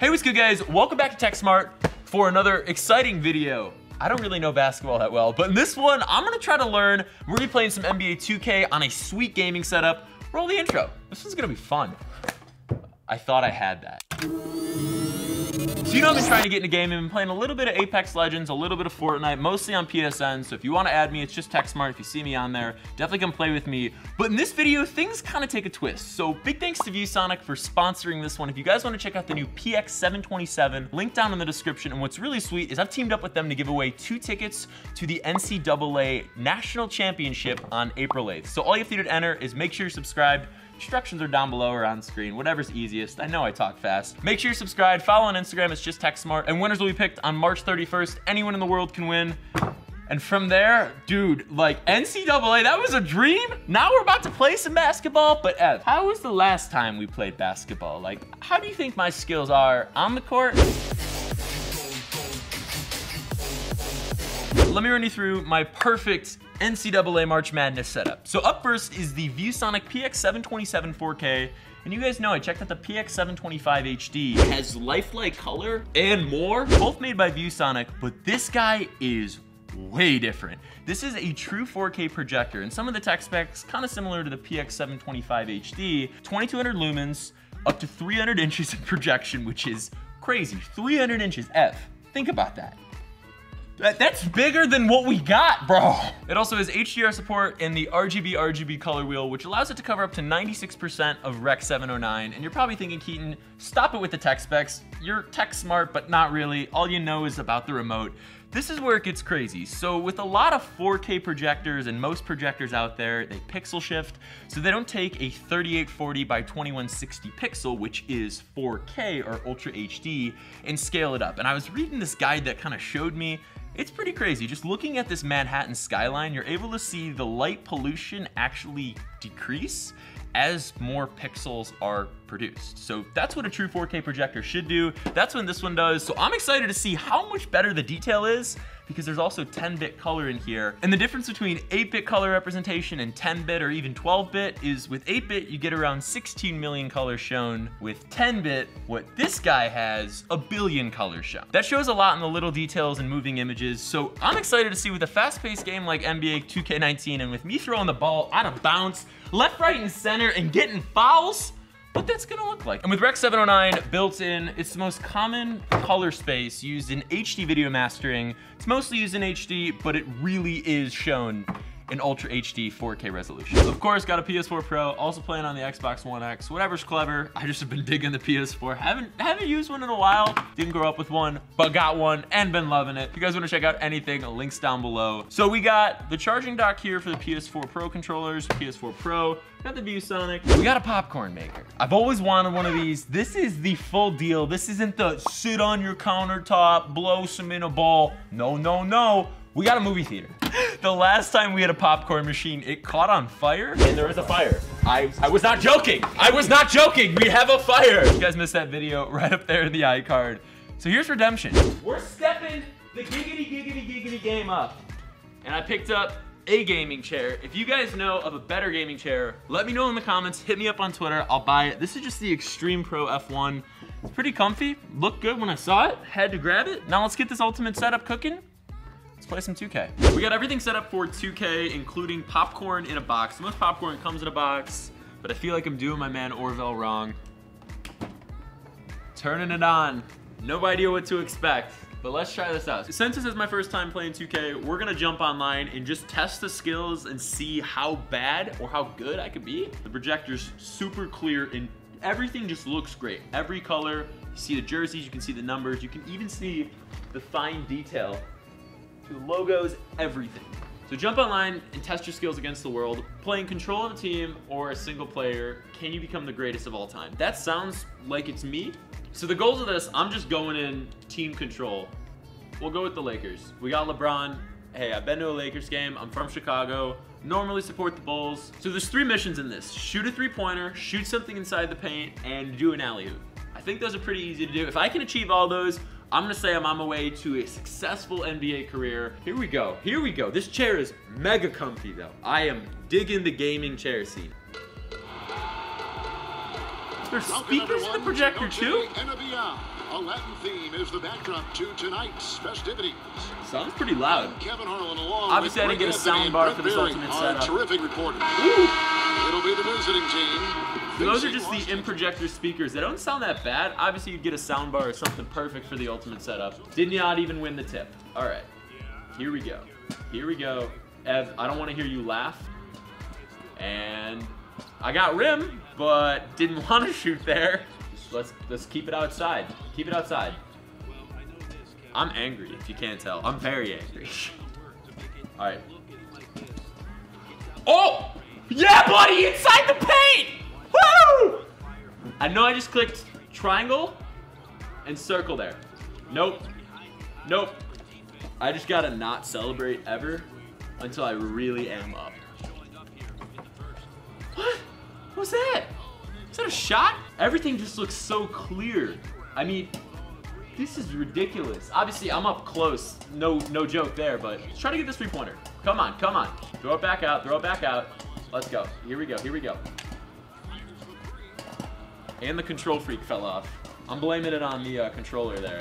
Hey, what's good guys? Welcome back to TechSmartt for another exciting video. I don't really know basketball that well, but in this one, I'm gonna try to learn. We're gonna be playing some NBA 2K on a sweet gaming setup. Roll the intro. This one's gonna be fun. I thought I had that. So you know I've been trying to get into gaming. I've been playing a little bit of Apex Legends, a little bit of Fortnite, mostly on PSN, so if you wanna add me, it's just TechSmartt. If you see me on there, definitely come play with me. But in this video, things kinda take a twist. So big thanks to ViewSonic for sponsoring this one. If you guys wanna check out the new PX727, link down in the description, and what's really sweet is I've teamed up with them to give away 2 tickets to the NCAA National Championship on April 8th. So all you have to do to enter is make sure you're subscribed. Instructions are down below or on screen, whatever's easiest. I know I talk fast. Make sure you're subscribed, follow on Instagram, it's just TechSmartt, and winners will be picked on March 31st. Anyone in the world can win. And from there, dude, like NCAA, that was a dream. Now we're about to play some basketball, but Ev, how was the last time we played basketball? Like, how do you think my skills are on the court? Let me run you through my perfect NCAA March Madness setup. So up first is the ViewSonic PX727 4K. And you guys know I checked out the PX725HD. It has lifelike color and more, both made by ViewSonic, but this guy is way different. This is a true 4K projector, and some of the tech specs kind of similar to the PX725HD, 2200 lumens, up to 300 inches in projection, which is crazy. 300 inches, F, think about that. That's bigger than what we got, bro. It also has HDR support and the RGB color wheel, which allows it to cover up to 96% of Rec. 709. And you're probably thinking, Keaton, stop it with the tech specs. You're tech smart, but not really. All you know is about the remote. This is where it gets crazy. So with a lot of 4K projectors and most projectors out there, they pixel shift. So they don't take a 3840 by 2160 pixel, which is 4K or Ultra HD, and scale it up. And I was reading this guide that kind of showed me. It's pretty crazy. Just looking at this Manhattan skyline, you're able to see the light pollution actually decrease as more pixels are produced. So that's what a true 4K projector should do. That's what this one does. So I'm excited to see how much better the detail is, because there's also 10-bit color in here. And the difference between 8-bit color representation and 10-bit or even 12-bit is with 8-bit, you get around 16 million colors shown. With 10-bit, what this guy has, a billion colors shown. That shows a lot in the little details and moving images. So I'm excited to see with a fast-paced game like NBA 2K19 and with me throwing the ball out of bounds, left, right, and center and getting fouls, what that's gonna look like. And with Rec. 709 built in, it's the most common color space used in HD video mastering. It's mostly used in HD, but it really is shown in Ultra HD 4K resolution. Of course, got a PS4 Pro, also playing on the Xbox One X, whatever's clever. I just have been digging the PS4. Haven't used one in a while. Didn't grow up with one, but got one and been loving it. If you guys wanna check out anything, links down below. So we got the charging dock here for the PS4 Pro controllers, PS4 Pro, got the ViewSonic. We got a popcorn maker. I've always wanted one of these. This is the full deal. This isn't the sit on your countertop, blow some in a ball. No, no, no. We got a movie theater. The last time we had a popcorn machine, it caught on fire. And there was a fire. I was not joking. I was not joking. We have a fire. You guys missed that video right up there in the iCard. So here's redemption. We're stepping the giggity game up. And I picked up a gaming chair. If you guys know of a better gaming chair, let me know in the comments. Hit me up on Twitter. I'll buy it. This is just the XtremePro F1. It's pretty comfy. Looked good when I saw it. Had to grab it. Now let's get this ultimate setup cooking. Let's play some 2K. We got everything set up for 2K, including popcorn in a box. Most popcorn comes in a box, but I feel like I'm doing my man Orville wrong. Turning it on. No idea what to expect, but let's try this out. Since this is my first time playing 2K, we're gonna jump online and just test the skills and see how bad or how good I could be. The projector's super clear and everything just looks great. Every color, you see the jerseys, you can see the numbers, you can even see the fine detail. The logos, everything. So jump online and test your skills against the world. Playing control of a team or a single player, can you become the greatest of all time? That sounds like it's me. So the goals of this, I'm just going in team control. We'll go with the Lakers. We got LeBron. Hey, I've been to a Lakers game. I'm from Chicago. Normally support the Bulls. So there's 3 missions in this. Shoot a 3-pointer, shoot something inside the paint, and do an alley-oop. I think those are pretty easy to do. If I can achieve all those, I'm gonna say I'm on my way to a successful NBA career. Here we go, here we go. This chair is mega comfy though. I am digging the gaming chair scene. There's speakers in the projector too? A Latin theme is the backdrop to tonight's festivities. Sounds pretty loud. Kevin Harlan along obviously with I didn't get a sound bar for this ultimate setup. Terrific reporter. It'll be the visiting team. So those are just the in-projector speakers. They don't sound that bad. Obviously, you'd get a sound bar or something perfect for the ultimate setup. Did not even win the tip. All right, here we go. Here we go. Ev, I don't want to hear you laugh. And I got rim, but didn't want to shoot there. Let's keep it outside. Keep it outside. I'm angry, if you can't tell. I'm very angry. All right. Oh! Yeah, buddy! Inside the paint! Woo! I know I just clicked triangle and circle there. Nope. Nope. I just gotta not celebrate ever until I really am up. What? What's that? Is that a shot? Everything just looks so clear. I mean, this is ridiculous. Obviously, I'm up close. No joke there, but let's try to get this three-pointer. Come on, come on. Throw it back out, throw it back out. Let's go. Here we go, here we go. And the control freak fell off. I'm blaming it on the controller there.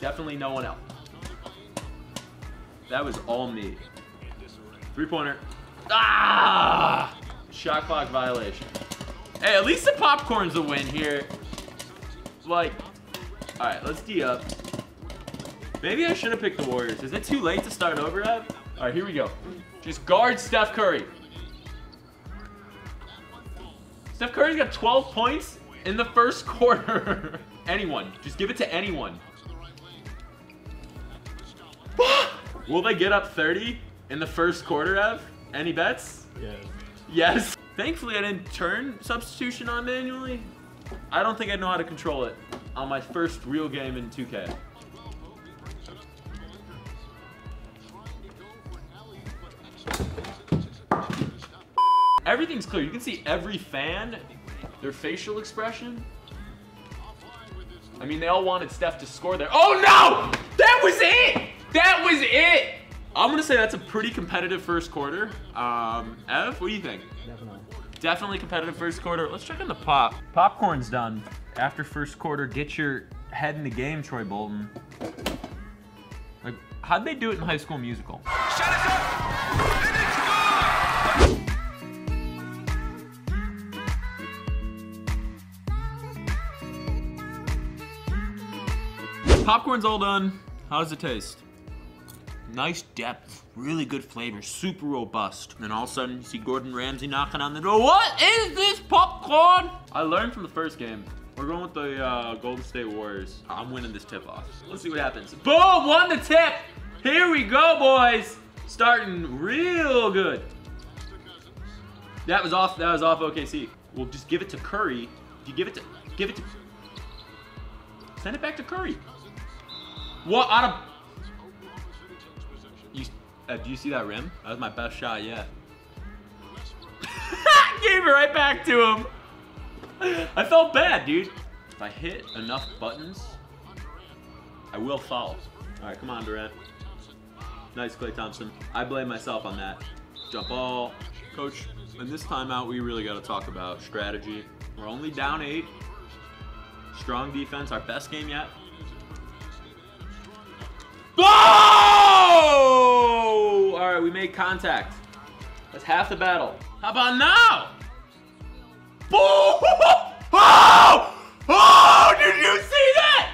Definitely no one else. That was all me. Three-pointer. Ah! Shot clock violation. Hey, at least the popcorn's a win here. Like, all right, let's D up. Maybe I should have picked the Warriors. Is it too late to start over, Ev? All right, here we go. Just guard Steph Curry. Steph Curry's got 12 points in the first quarter. Anyone, just give it to anyone. Will they get up 30 in the first quarter, Ev? Any bets? Yes. Yes. Thankfully, I didn't turn substitution on manually. I don't think I know how to control it on my first real game in 2K. Everything's clear. You can see every fan, their facial expression. I mean, they all wanted Steph to score there. Oh no! That was it! That was it! I'm gonna say that's a pretty competitive first quarter. Ev, what do you think? Definitely. Definitely competitive first quarter. Let's check on the pop. Popcorn's done. After first quarter, get your head in the game, Troy Bolton. Like, how'd they do it in High School Musical? Shut it up! And it's popcorn's all done. How does it taste? Nice depth, really good flavor, super robust. And then all of a sudden you see Gordon Ramsay knocking on the door. What is this popcorn? I learned from the first game. We're going with the Golden State Warriors. I'm winning this tip off. Let's see what happens. Boom, won the tip. Here we go, boys. Starting real good. That was off OKC. We'll just give it to Curry. You give it to, send it back to Curry. What out of you, do you see that rim? That was my best shot yet. Gave it right back to him. I felt bad, dude. If I hit enough buttons, I will foul. All right, come on, Durant. Nice, Clay Thompson. I blame myself on that. Jump ball. Coach, in this timeout, we really got to talk about strategy. We're only down 8. Strong defense, our best game yet. Oh! All right, we made contact. That's half the battle. How about now? Oh! Oh! Oh! Did you see that?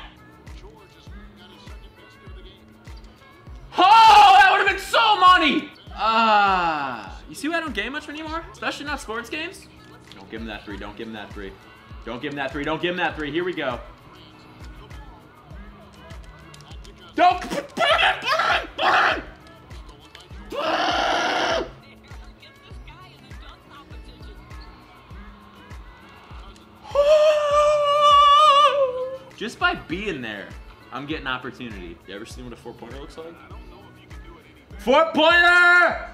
Oh! That would have been so money. Ah! You see why I don't game much anymore? Especially not sports games. Don't give him that three. Don't give him that three. Don't give him that three. Don't give him that three. Here we go. Don't. Just by being there, I'm getting opportunity. You ever seen what a 4-pointer looks like? 4-pointer!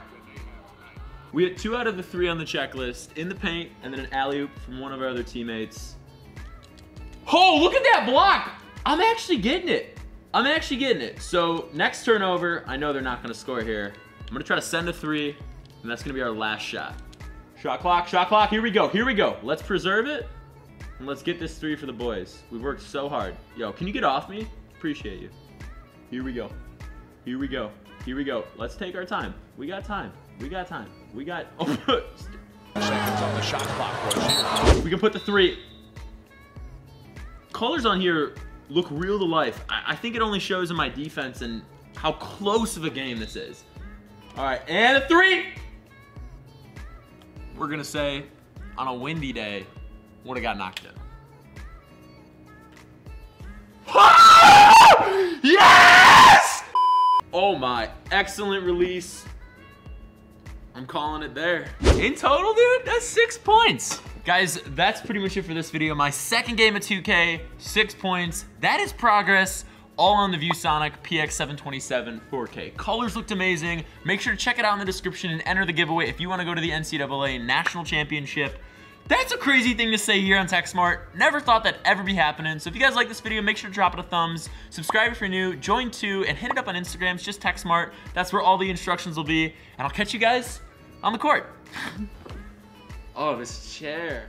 We had 2 out of the 3 on the checklist, in the paint, and then an alley-oop from one of our other teammates. Oh, look at that block! I'm actually getting it. I'm actually getting it. So next turnover, I know they're not gonna score here. I'm gonna try to send a 3, and that's gonna be our last shot. Shot clock, here we go, let's preserve it. And let's get this three for the boys. We've worked so hard. Yo, can you get off me? Appreciate you. Here we go. Here we go. Here we go. Let's take our time. We got time. We got time. We got... Oh, seconds on the shot clock, Rozier. We can put the three. Colors on here look real to life. I think it only shows in my defense and how close of a game this is. All right, and a three. We're gonna say, on a windy day, would've got knocked in. Yes! Oh my, excellent release. I'm calling it there. In total, dude, that's 6 points. Guys, that's pretty much it for this video. My second game of 2K, 6 points. That is progress, all on the ViewSonic PX727 4K. Colors looked amazing. Make sure to check it out in the description and enter the giveaway if you want to go to the NCAA National Championship. That's a crazy thing to say here on TechSmartt. Never thought that'd ever be happening. So if you guys like this video, make sure to drop it a thumbs. Subscribe if you're new, join too, and hit it up on Instagram. It's just TechSmartt. That's where all the instructions will be. And I'll catch you guys on the court. Oh, this chair.